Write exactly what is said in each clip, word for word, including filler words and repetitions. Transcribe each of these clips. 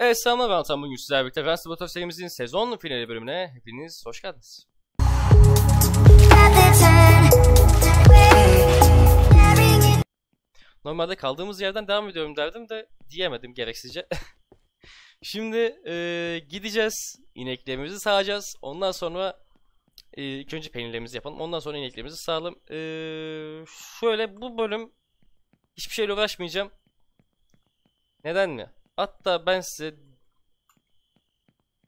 Evet, selamlar, ben Altan. Bugün sizlerle birlikte Grand Theft Auto serimizin sezon finali bölümüne hepiniz hoş geldiniz. Normalde kaldığımız yerden devam ediyorum derdim de diyemedim gereksizce. Şimdi e, gideceğiz, ineklerimizi sağacağız, ondan sonra e, ilk önce peynirlerimizi yapalım, ondan sonra ineklerimizi sağalım. E, şöyle bu bölüm hiçbir şeyle uğraşmayacağım. Neden mi? Hatta ben size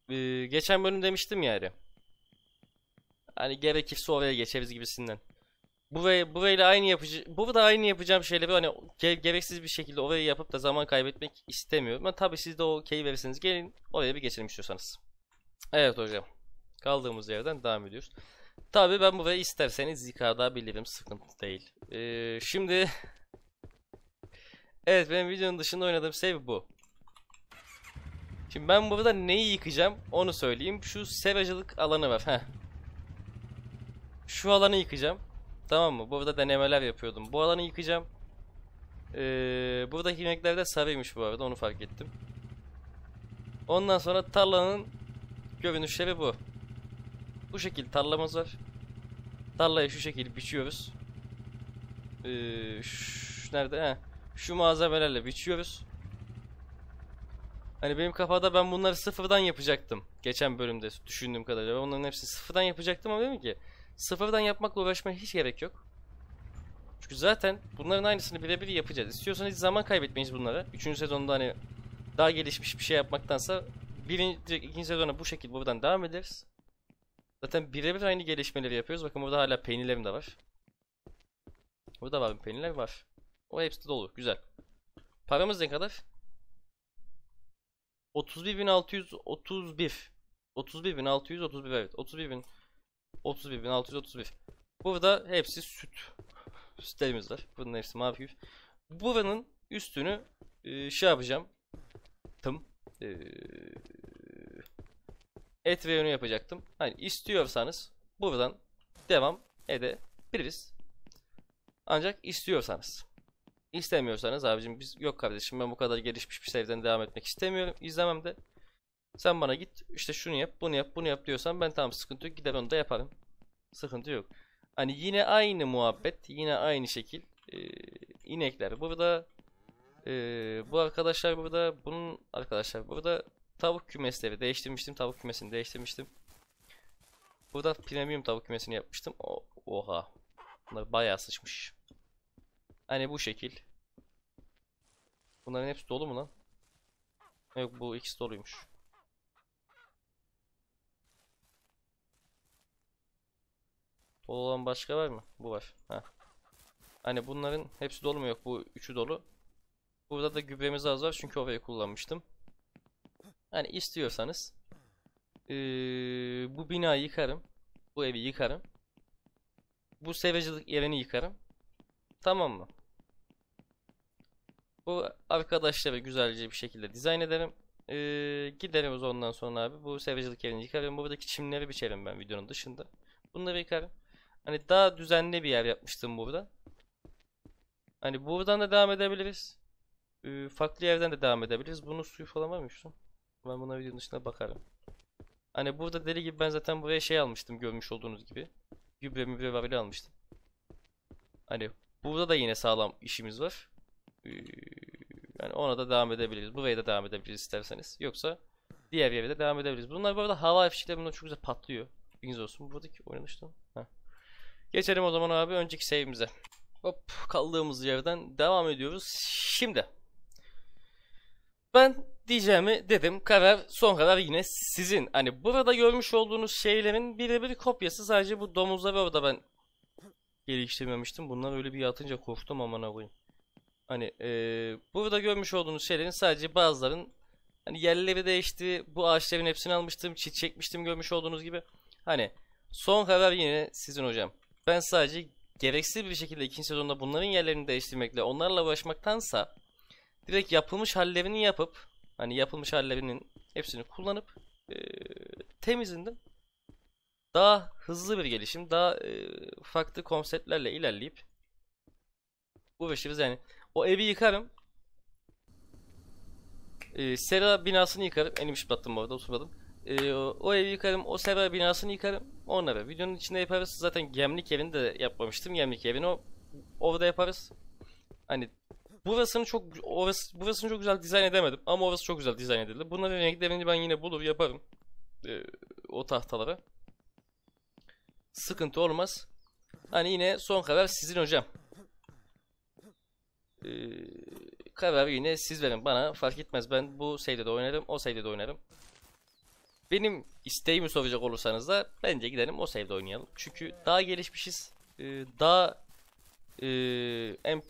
e, geçen bölüm demiştim yani. Hani gerekirse oraya geçeriz gibisinden. Burayı burayla aynı yapıcı burada aynı yapacağım şeyleri hani ge gereksiz bir şekilde orayı yapıp da zaman kaybetmek istemiyorum. Ama tabii siz de o keyif verirseniz gelin oraya bir geçelim istiyorsanız. Evet hocam. Kaldığımız yerden devam ediyoruz. Tabii ben burayı isterseniz yukarıda bilirim, sıkıntı değil. Ee, şimdi evet, benim videonun dışında oynadığım sebebi bu. Şimdi ben burada neyi yıkacağım onu söyleyeyim. Şu seracılık alanı var. Heh. Şu alanı yıkacağım. Tamam mı? Burada denemeler yapıyordum. Bu alanı yıkacağım. Ee, buradaki inekler de sarıymış bu arada. Onu fark ettim. Ondan sonra tarlanın görünüşleri bu. Bu şekil tarlamız var. Tarlayı şu şekil biçiyoruz. Ee, şu, nerede? Heh. Şu malzemelerle biçiyoruz. Hani benim kafada ben bunları sıfırdan yapacaktım. Geçen bölümde düşündüğüm kadarıyla. Ben onların hepsini sıfırdan yapacaktım ama dedim ki sıfırdan yapmakla uğraşmaya hiç gerek yok. Çünkü zaten bunların aynısını birebir yapacağız. İstiyorsanız hiç zaman kaybetmeyiz bunlara. Üçüncü sezonda hani daha gelişmiş bir şey yapmaktansa birinci, ikinci sezona bu şekilde buradan devam ederiz. Zaten birebir aynı gelişmeleri yapıyoruz. Bakın burada hala peynirlerim de var. Burada var mı peynirler? Var. O hepsi dolu. Güzel. Paramız ne kadar? otuz bir bin altı yüz otuz bir. otuz bir bin altı yüz otuz bir, evet. otuz bir bin altı yüz otuz bir. Burada hepsi süt. Sütlerimiz var. Bunun hepsi mavi yüz. Buranın üstünü e, şey yapacağım. Tım. E, et reyonu yapacaktım. Hani istiyorsanız buradan devam edebiliriz. Ancak istiyorsanız. İstemiyorsanız abicim biz yok kardeşim ben bu kadar gelişmiş bir seriden devam etmek istemiyorum. İzlemem de. Sen bana git işte şunu yap, bunu yap, bunu yap diyorsan ben tamam, sıkıntı yok, gider onu da yaparım. Sıkıntı yok. Hani yine aynı muhabbet, yine aynı şekil. Ee, inekler burada. Ee, bu arkadaşlar burada. Bunun arkadaşlar burada. Tavuk kümesleri değiştirmiştim. Tavuk kümesini değiştirmiştim. Burada premium tavuk kümesini yapmıştım. O, oha. Bunlar bayağı sıçmış. Hani bu şekil. Bunların hepsi dolu mu lan? Yok, bu ikisi doluymuş. Dolu olan başka var mı? Bu var. Heh. Hani bunların hepsi dolu mu? Yok, bu üçü dolu. Burada da gübremiz az var çünkü orayı kullanmıştım. Hani istiyorsanız ee, bu binayı yıkarım. Bu evi yıkarım. Bu seracılık yerini yıkarım. Tamam mı? Bu arkadaşları güzelce bir şekilde dizayn ederim. Ee, gideriz ondan sonra abi. Bu seracılık yerini yıkarım. Buradaki çimleri biçerim ben videonun dışında. Bunları yıkarım. Hani daha düzenli bir yer yapmıştım burada. Hani buradan da devam edebiliriz. Ee, farklı yerden de devam edebiliriz. Bunun suyu falan var mı? Ben buna videonun dışında bakarım. Hani burada deli gibi ben zaten buraya şey almıştım. Görmüş olduğunuz gibi. Gübre mübre varili almıştım. Hani burada da yine sağlam işimiz var. Ee, yani ona da devam edebiliriz. Buraya da devam edebiliriz isterseniz. Yoksa diğer yere de devam edebiliriz. Bunlar bu arada hava fişekleri, bunlar çok güzel patlıyor. Bilginiz olsun. Buradaki oynanışta. Geçelim o zaman abi önceki save'imize. Hop, kaldığımız yerden devam ediyoruz. Şimdi ben diyeceğimi dedim. Karar, son karar yine sizin. Hani burada görmüş olduğunuz şeylerin birebir kopyası. Sadece bu domuzları orada ben geliştirmemiştim. Bunlar öyle bir atınca korktum, aman abim. Hani ee, burada görmüş olduğunuz şeylerin sadece bazıların hani yerleri değişti. Bu ağaçların hepsini almıştım. Çit çekmiştim görmüş olduğunuz gibi. Hani son karar yine sizin hocam. Ben sadece gereksiz bir şekilde ikinci sezonda bunların yerlerini değiştirmekle onlarla uğraşmaktansa direkt yapılmış hallerini yapıp hani yapılmış hallerinin hepsini kullanıp ee, temizindim. Daha hızlı bir gelişim, daha e, farklı konseptlerle ilerleyip uğraşırız yani. O evi yıkarım. Ee, Sera binasını yıkarım. Elimi şıplattım bu arada, oturmadım. Ee, o, o evi yıkarım, o Sera binasını yıkarım. Onları videonun içinde yaparız. Zaten gemlik evini de yapmamıştım. Gemlik evini o, orada yaparız. Hani burasını çok orası, burasını çok güzel dizayn edemedim ama orası çok güzel dizayn edildi. Bunların renklerini ben yine bulur yaparım. Ee, o tahtalara. Sıkıntı olmaz. Hani yine son karar sizin hocam. Ee, kararı yine siz verin bana. Fark etmez, ben bu seyde de oynarım. O seyde de oynarım. Benim isteğimi soracak olursanız da bence gidelim o seyde oynayalım. Çünkü daha gelişmişiz. Ee, daha e, em,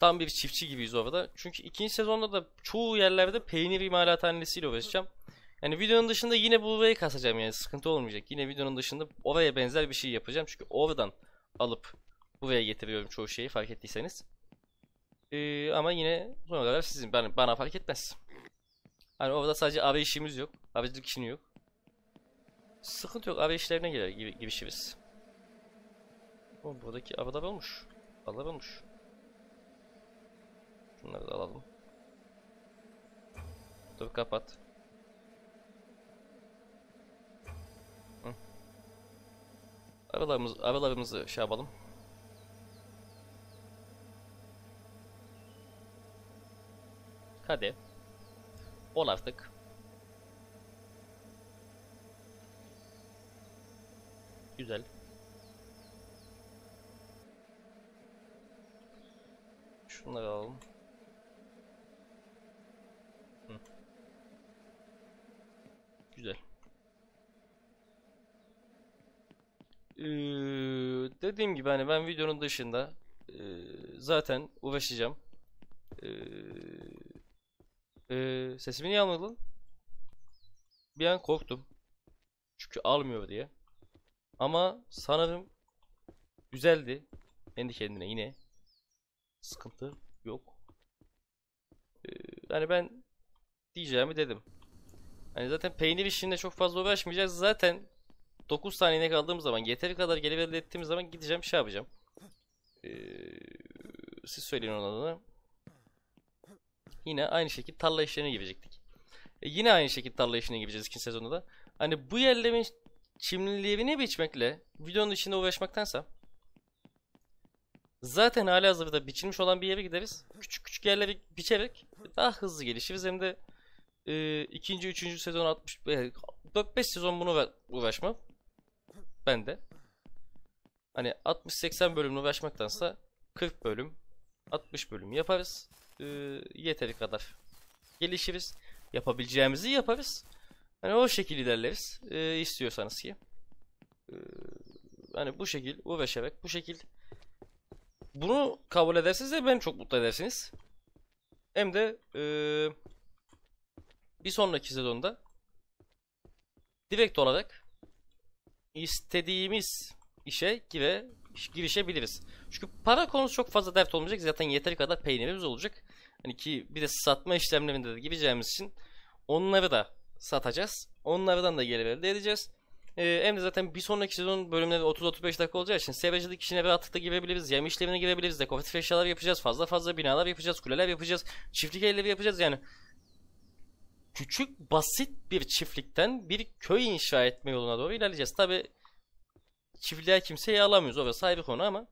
tam bir çiftçi gibiyiz orada. Çünkü ikinci sezonda da çoğu yerlerde peynir imalathanesiyle uğraşacağım. Yani videonun dışında yine burayı kasacağım, yani sıkıntı olmayacak. Yine videonun dışında oraya benzer bir şey yapacağım. Çünkü oradan alıp buraya getiriyorum çoğu şeyi, fark ettiyseniz. Ee, ama yine son olarak sizin, ben, bana fark etmez. Hani orada sadece arı işimiz yok. Arıcılık işini yok. Sıkıntı yok, arı işlerine girer gibi girişiriz. O buradaki arılar olmuş. Arılar olmuş. Bunları da alalım. Dur, kapat. Hı. Aralarımız, aralarımızı şey yapalım. Hadi. Ol artık. Güzel. Şunları alalım. Güzel. Ee, dediğim gibi hani ben videonun dışında e, zaten uğraşacağım. E, e, sesimi niye almadın? Bir an korktum. Çünkü almıyor diye. Ama sanırım güzeldi. Kendi kendine yine. Sıkıntı yok. E, yani ben diyeceğimi dedim. Yani zaten peynir işinde çok fazla uğraşmayacağız. Zaten dokuz saniyene kaldığım zaman, yeteri kadar gelir elde ettiğimiz zaman gideceğim, şey yapacağım. Ee, siz söyleyin onun adına. Yine aynı şekilde tarla işlerine girecektik. Ee, yine aynı şekilde tarla işine gireceğiz ikinci sezonda da. Hani bu yerlerin çimliliğini biçmekle videonun içinde uğraşmaktansa zaten halihazırda biçilmiş olan bir yere gideriz. Küçük küçük yerleri biçerek daha hızlı gelişiriz. Hem de Ee, ikinci, üçüncü sezon altmış, dört beş sezon bunu uğraşmam. Ben de. Hani altmış seksen bölümle uğraşmaktansa kırk bölüm, altmış bölüm yaparız. Ee, yeteri kadar gelişiriz. Yapabileceğimizi yaparız. Hani o şekil ilerleriz. Ee, istiyorsanız ki. Ee, hani bu şekil uğraşarak, bu şekil. Bunu kabul edersiniz de beni çok mutlu edersiniz. Hem de Ee, bir sonraki sezonda direkt olarak istediğimiz işe gire, girişebiliriz. Çünkü para konusu çok fazla dert olmayacak. Zaten yeteri kadar peynirimiz olacak. Hani ki bir de satma işlemlerinde de gireceğimiz için onları da satacağız. Onlardan da gelir elde edeceğiz. Ee, hem de zaten bir sonraki sezon bölümleri otuz otuz beş dakika olacağı için seracılık işine rahatlıkla girebiliriz. Yem işlerine girebiliriz. Dekoratif eşyalar yapacağız. Fazla fazla binalar yapacağız. Kuleler yapacağız. Çiftlik evleri yapacağız yani. Küçük, basit bir çiftlikten bir köy inşa etme yoluna doğru ilerleyeceğiz. Tabi çiftliğe kimseyi alamıyoruz, orası ayrı konu ama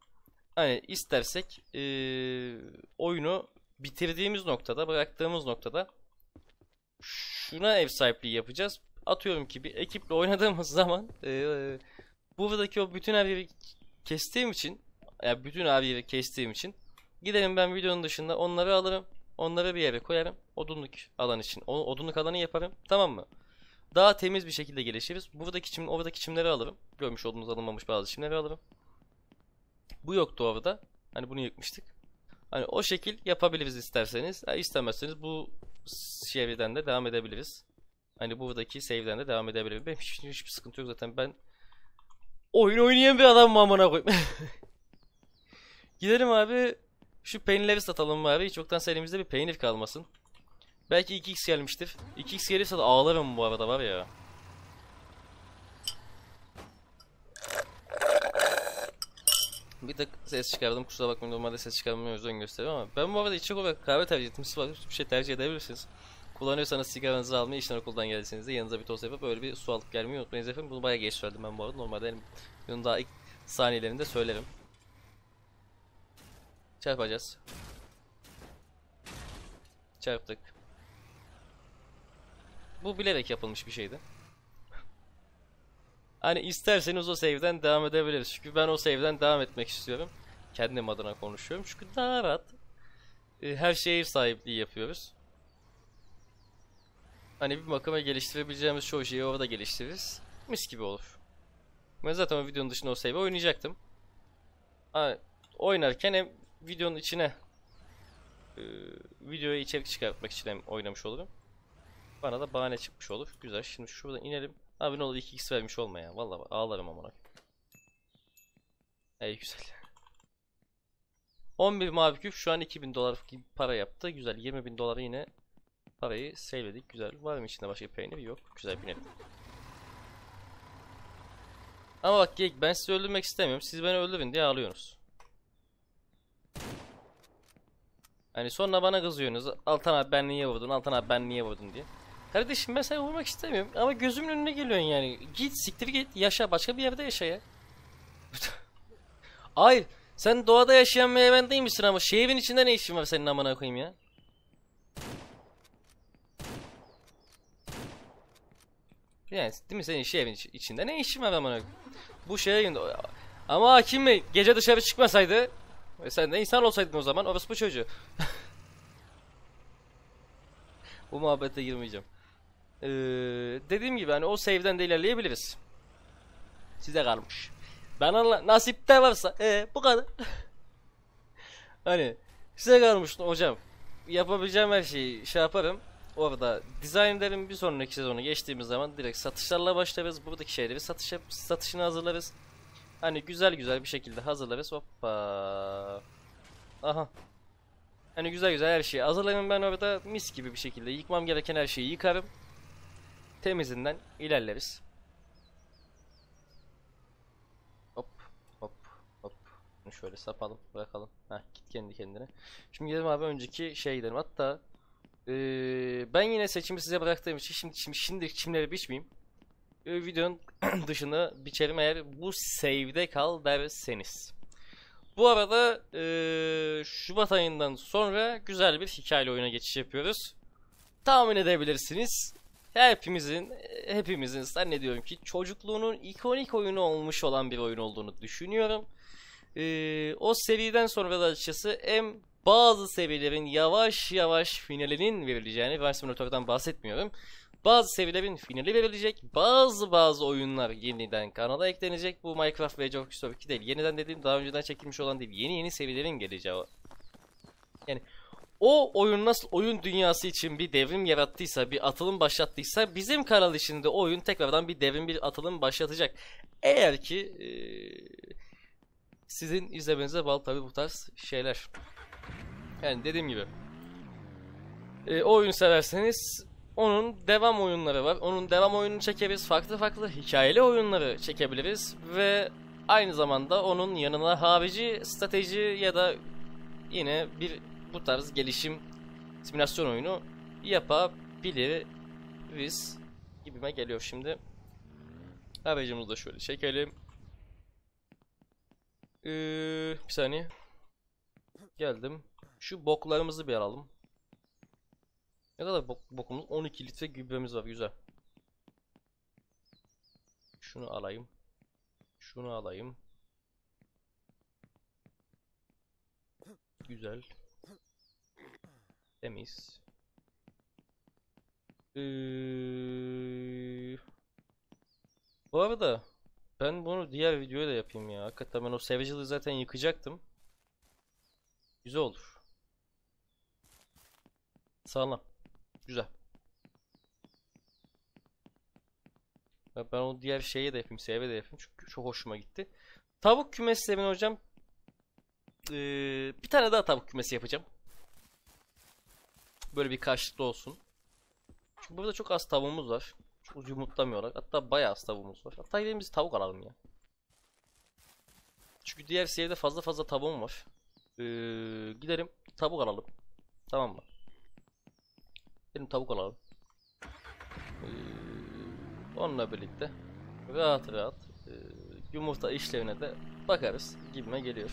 hani istersek ee, oyunu bitirdiğimiz noktada, bıraktığımız noktada şuna ev sahipliği yapacağız. Atıyorum ki bir ekiple oynadığımız zaman ee, buradaki o bütün her yeri kestiğim için yani bütün her yeri kestiğim için giderim ben videonun dışında onları alırım. Onları bir yere koyarım. Odunluk alan için. O, odunluk alanı yaparım. Tamam mı? Daha temiz bir şekilde gelişiriz. Buradaki çim, oradaki çimleri alırım. Görmüş olduğunuz alınmamış bazı çimleri alırım. Bu yoktu orada. Hani bunu yıkmıştık. Hani o şekil yapabiliriz isterseniz. Ha, istemezseniz bu şeyden de devam edebiliriz. Hani buradaki save'den de devam edebiliriz. Benim hiç, hiçbir sıkıntı yok zaten. Ben oyun oynayan bir adamım amına koyayım. Gidelim abi. Şu peynirleri satalım bari. Hiç yoktan elimizde bir peynir kalmasın. Belki iki x gelmiştir. iki x gelirse de ağlarım bu arada var ya. Bir tık ses çıkardım. Kusura bakmayın, normalde ses çıkarmamaya özen gösteriyorum ama ben bu arada içecek olarak kahve tercih ettim. Siz bir şey tercih edebilirsiniz. Kullanıyorsanız sigaranızı almayı, işten okuldan geldiğinizde yanınıza bir tost yapıp böyle bir su alıp gelmeyi unutmayınız efendim. Bunu bayağı geç söyledim ben bu arada. Normalde bunun daha ilk saniyelerinde söylerim. Çarpacağız. Çarptık. Bu bilerek yapılmış bir şeydi. Hani isterseniz o save'den devam edebiliriz. Çünkü ben o save'den devam etmek istiyorum. Kendim adına konuşuyorum. Çünkü daha rahat. E, her şeye ev sahipliği yapıyoruz. Hani bir bakıma geliştirebileceğimiz çoğu şeyi orada geliştiririz. Mis gibi olur. Ben zaten o videonun dışında o save'i oynayacaktım. Hani oynarken hem videonun içine e, videoya içerik çıkartmak için hem oynamış olurum. Bana da bahane çıkmış olur. Güzel. Şimdi şuradan inelim. Abi ne olur iki x vermiş olma ya. Vallahi ağlarım amına. Ey güzel. on bir mavi küp şu an iki bin dolar para yaptı. Güzel. yirmi bin dolara yine parayı save'ledik. Güzel. Var mı içinde başka peynir? Yok. Güzel, binelim. Ama bak geyik, ben sizi öldürmek istemiyorum. Siz beni öldürün diye ağlıyorsunuz. Hani sonra bana kızıyorsunuz. Altan abi ben niye vurdun? Altan abi ben niye vurdun diye. Kardeşim ben seni vurmak istemiyorum ama gözümün önüne geliyorsun yani. Git siktir git, yaşa, başka bir yerde yaşa ya. Hayır, sen doğada yaşayan bir evren değil misin ama şehrin içinde ne işin var senin amına koyayım ya. Yani değil mi senin şehrin içinde ne işin var amına koyayım. Bu şehrin ama hakim bey gece dışarı çıkmasaydı ve sen de insan olsaydın o zaman, orası bu çocuğu. Bu muhabbete girmeyeceğim. Ee, dediğim gibi hani o save'den de ilerleyebiliriz. Size kalmış. Ben Allah nasipte varsa ee, bu kadar. Hani size kalmış hocam. Yapabileceğim her şeyi şey yaparım. Orada dizaynların bir sonraki sezonu geçtiğimiz zaman direkt satışlarla başlarız. Buradaki şeyleri satış satışını hazırlarız. Hani güzel güzel bir şekilde hazırlarız. Hoppa. Aha. Hani güzel güzel her şeyi hazırlayayım ben orada, mis gibi bir şekilde yıkmam gereken her şeyi yıkarım. Temizinden ilerleriz. Hop hop hop. Bunu şöyle sapalım, bırakalım. Heh, git kendi kendine. Şimdi gidelim abi, önceki şeye gidelim. Hatta ee, ben yine seçimi size bıraktığım için şimdi şimdi, şimdi çimleri biçmeyeyim. Ee, videonun dışını biçerim eğer bu save'de kal derseniz. Bu arada ee, Şubat ayından sonra güzel bir hikayeli oyuna geçiş yapıyoruz. Tahmin edebilirsiniz. Hepimizin, hepimizin zannediyorum ki çocukluğunun ikonik oyunu olmuş olan bir oyun olduğunu düşünüyorum. Ee, o seriden sonra da açıkçası hem bazı serilerin yavaş yavaş finalinin verileceğini, Farm Simulator'dan bahsetmiyorum. Bazı serilerin finali verilecek, bazı bazı oyunlar yeniden kanala eklenecek. Bu Minecraft ve Age of History iki değil, yeniden dediğim daha önceden çekilmiş olan değil, yeni yeni serilerin geleceği o. Yani o oyun nasıl oyun dünyası için bir devrim yarattıysa, bir atılım başlattıysa, bizim kanal içinde oyun tekrardan bir devrim, bir atılım başlatacak. Eğer ki ee, sizin izlemenize bağlı tabi bu tarz şeyler. Yani dediğim gibi e, o oyunu severseniz onun devam oyunları var. Onun devam oyununu çekebiliriz. Farklı farklı hikayeli oyunları çekebiliriz. Ve aynı zamanda onun yanına harici strateji ya da yine bir bu tarz gelişim simülasyon oyunu yapabiliriz gibime geliyor şimdi. Haricimizi de şöyle çekelim. Ee, bir saniye. Geldim. Şu boklarımızı bir alalım. Ne kadar bok, bokumuz? on iki litre gübremiz var, güzel. Şunu alayım. Şunu alayım. Güzel. Temiz. Ee, bu arada ben bunu diğer videoya da yapayım ya. Hakikaten ben o Savage'ı zaten yıkacaktım. Güzel olur. Sağlam. Güzel. Ben o diğer şeye de yapayım, seve de yapayım çünkü çok hoşuma gitti. Tavuk kümeslerini hocam ee, bir tane daha tavuk kümesi yapacağım. Böyle bir karşılıklı olsun. Çünkü burada çok az tavuğumuz var. Çok yumurtlamıyorlar. Hatta bayağı az tavuğumuz var. Hatta gidelim biz tavuk alalım ya. Çünkü diğer sevde fazla fazla tavuğum var. Ee, gidelim tavuk alalım. Tamam mı? Benim tavuk alalım. Ee, onunla birlikte rahat rahat e, yumurta işlevine de bakarız gibime geliyor.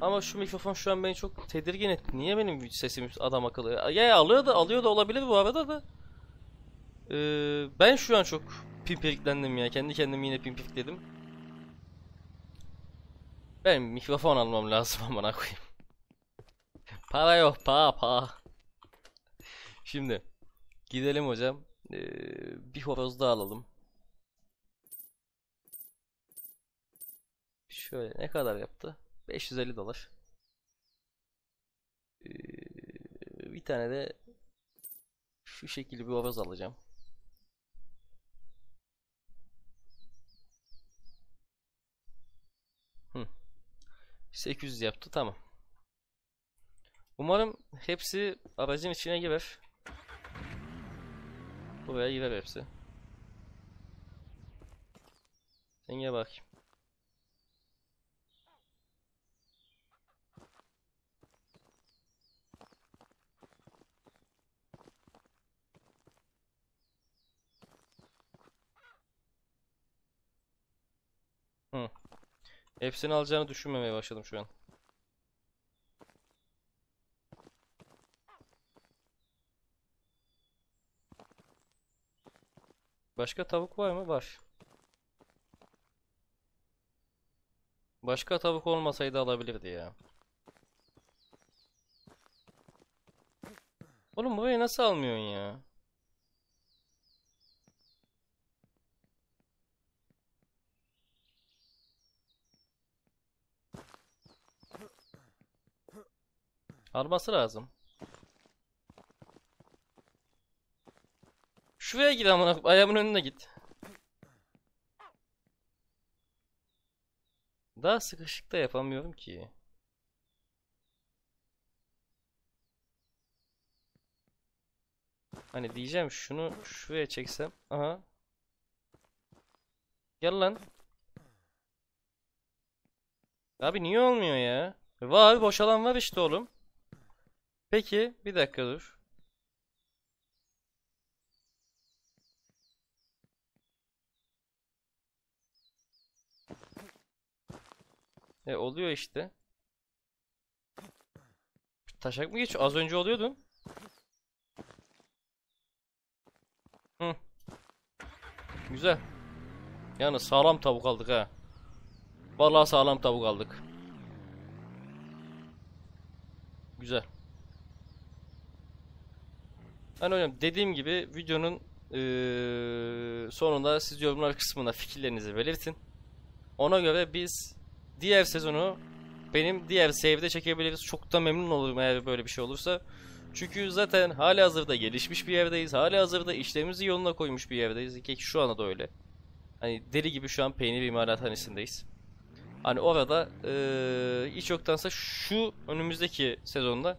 Ama şu mikrofon şu an beni çok tedirgin etti. Niye benim sesim adam akıllı? Ya, ya alıyor da alıyor da olabilir bu arada da. Ee, ben şu an çok pimpiriklendim ya. Kendi kendimi yine pimpirikledim. Ben mikrofon almam lazım amına koyayım. Para yok, pa pa. Şimdi gidelim hocam. Ee, bir horoz daha alalım. Şöyle ne kadar yaptı? beş yüz elli dolar. Ee, bir tane de şu şekilde bir horoz alacağım. Hı. sekiz yüz yaptı, tamam. Umarım hepsi aracın içine girer. Buraya girer hepsi. Sen gel bakayım. Hı. Hepsini alacağını düşünmemeye başladım şu an. Başka tavuk var mı? Var. Başka tavuk olmasaydı alabilirdi ya. Oğlum burayı nasıl almıyorsun ya? Alması lazım. Şuraya gir amına, ayağımın önüne git. Daha sıkışık da yapamıyorum ki. Hani diyeceğim şunu şuraya çeksem. Aha. Gel lan. Abi niye olmuyor ya? Var, boş alan var işte oğlum. Peki bir dakika dur. E oluyor işte. Taşak mı geçiyor? Az önce oluyordun. Hı. Güzel. Yani sağlam tavuk aldık ha. Vallahi sağlam tavuk aldık. Güzel. Hani hocam dediğim gibi videonun ee, sonunda siz yorumlar kısmına fikirlerinizi belirtin. Ona göre biz diğer sezonu benim diğer save'de çekebiliriz. Çok da memnun olurum eğer böyle bir şey olursa. Çünkü zaten halihazırda gelişmiş bir yerdeyiz. Halihazırda işlerimizi yoluna koymuş bir yerdeyiz. Ki şu anda da öyle. Hani deli gibi şu an peynir imalathanesindeyiz. Hani orada ee, hiç yoktansa şu önümüzdeki sezonda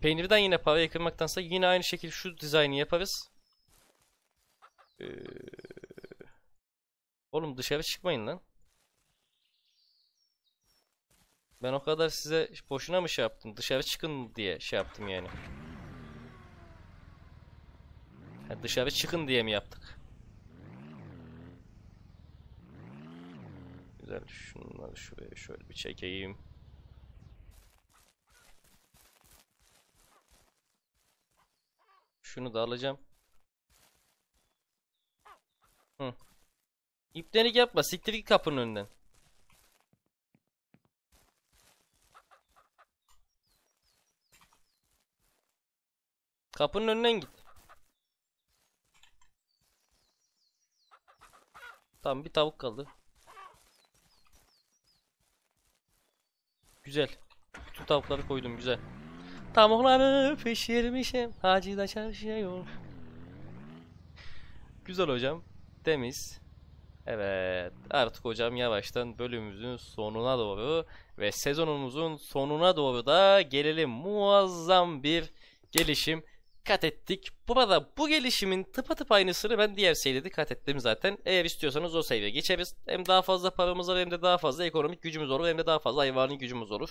peynirden yine parayı kırmaktansa yine aynı şekilde şu dizaynı yaparız. Ee, oğlum dışarı çıkmayın lan. Ben o kadar size boşuna mı şey yaptım? Dışarı çıkın diye şey yaptım yani. Yani dışarı çıkın diye mi yaptık? Güzel, şunları şuraya şöyle bir çekeyim. Şunu da alacağım. Hı. İplenik yapma, siktir git kapının önünden. Kapının önünden git. Tamam, bir tavuk kaldı. Güzel. Bütün tavukları koydum, güzel. Tavukları pişirmişim. Hacı da çalışıyor. Güzel hocam. Temiz. Evet. Artık hocam yavaştan bölümümüzün sonuna doğru ve sezonumuzun sonuna doğru da gelelim. Muazzam bir gelişim dikkat ettik. Burada bu gelişimin tıpatıp aynısını ben diğer seviyede dikkat ettim zaten. Eğer istiyorsanız o seviyeye geçeriz. Hem daha fazla paramız var, hem de daha fazla ekonomik gücümüz olur, hem de daha fazla hayvani gücümüz olur.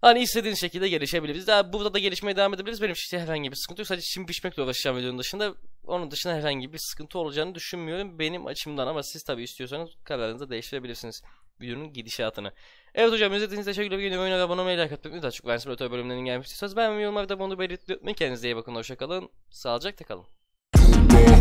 Hani istediğiniz şekilde gelişebiliriz. Daha burada da gelişmeye devam edebiliriz. Benim için herhangi bir sıkıntı yok. Sadece şimdi biçmekle uğraşacağım videonun dışında. Onun dışında herhangi bir sıkıntı olacağını düşünmüyorum benim açımdan. Ama siz tabii istiyorsanız kararınızı değiştirebilirsiniz. Videonun gidişatını. Evet hocam, izlediğiniz için teşekkürler. Videomu abone olmayı, like atmayı, daha çok versin ötürü bölümlerinin gelmişti. Söz ben ve yorumlarda bunu belirtmeyi. Kendinize iyi bakın. Hoşçakalın. Sağlıcakla kalın.